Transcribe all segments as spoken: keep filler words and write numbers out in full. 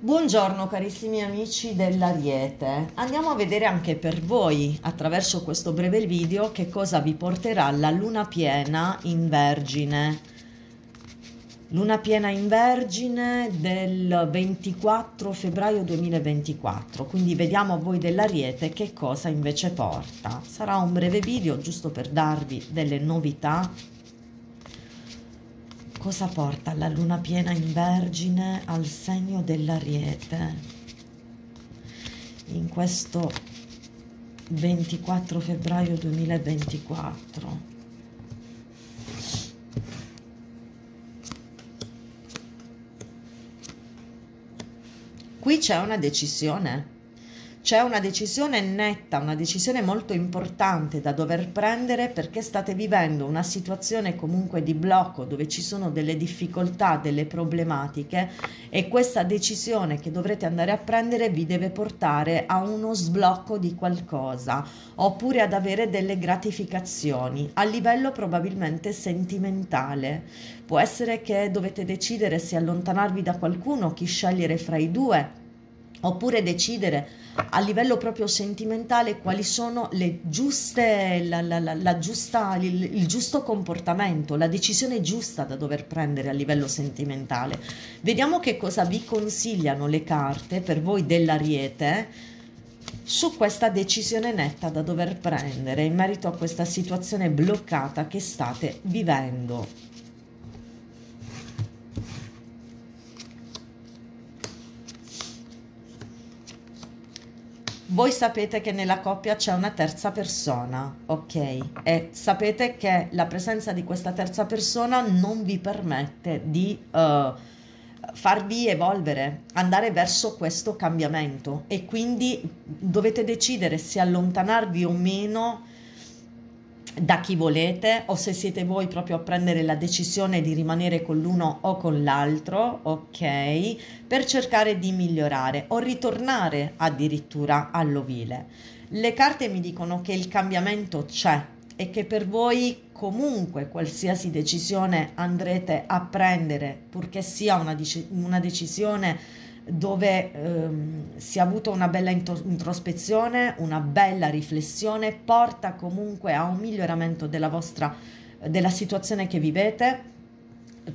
Buongiorno carissimi amici dell'Ariete, andiamo a vedere anche per voi attraverso questo breve video che cosa vi porterà la luna piena in Vergine. Luna piena in Vergine del ventiquattro febbraio duemilaventiquattro, quindi vediamo a voi dell'Ariete che cosa invece porta. Sarà un breve video giusto per darvi delle novità. Cosa porta la luna piena in Vergine al segno dell'Ariete in questo ventiquattro febbraio duemilaventiquattro? Qui c'è una decisione, c'è una decisione netta, una decisione molto importante da dover prendere, perché state vivendo una situazione comunque di blocco dove ci sono delle difficoltà, delle problematiche, e questa decisione che dovrete andare a prendere vi deve portare a uno sblocco di qualcosa oppure ad avere delle gratificazioni a livello probabilmente sentimentale. Può essere che dovete decidere se allontanarvi da qualcuno, chi scegliere fra i due, oppure decidere a livello proprio sentimentale quali sono le giuste, la, la, la, la giusta, il, il giusto comportamento, la decisione giusta da dover prendere a livello sentimentale. Vediamo che cosa vi consigliano le carte per voi dell'Ariete su questa decisione netta da dover prendere in merito a questa situazione bloccata che state vivendo. Voi sapete che nella coppia c'è una terza persona, ok? E sapete che la presenza di questa terza persona non vi permette di uh, farvi evolvere, andare verso questo cambiamento, e quindi dovete decidere se allontanarvi o meno da chi volete, o se siete voi proprio a prendere la decisione di rimanere con l'uno o con l'altro, ok, per cercare di migliorare o ritornare addirittura all'ovile. Le carte mi dicono che il cambiamento c'è e che per voi comunque qualsiasi decisione andrete a prendere, purché sia una, una decisione dove ehm, si è avuta una bella introspezione, una bella riflessione, porta comunque a un miglioramento della vostra della situazione che vivete,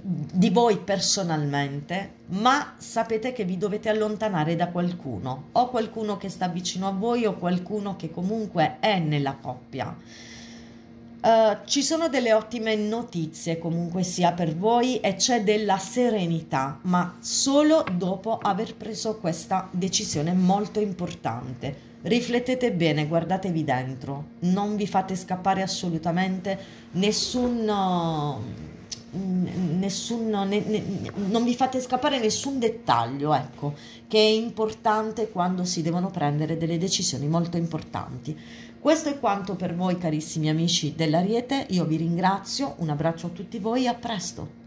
di voi personalmente, ma sapete che vi dovete allontanare da qualcuno, o qualcuno che sta vicino a voi o qualcuno che comunque è nella coppia. Uh, ci sono delle ottime notizie comunque sia per voi, e c'è della serenità, ma solo dopo aver preso questa decisione molto importante. Riflettete bene, guardatevi dentro, non vi fate scappare assolutamente nessun, nessun ne, ne, non vi fate scappare nessun dettaglio, ecco, che è importante quando si devono prendere delle decisioni molto importanti. Questo è quanto per voi carissimi amici dell'Ariete, io vi ringrazio, un abbraccio a tutti voi e a presto!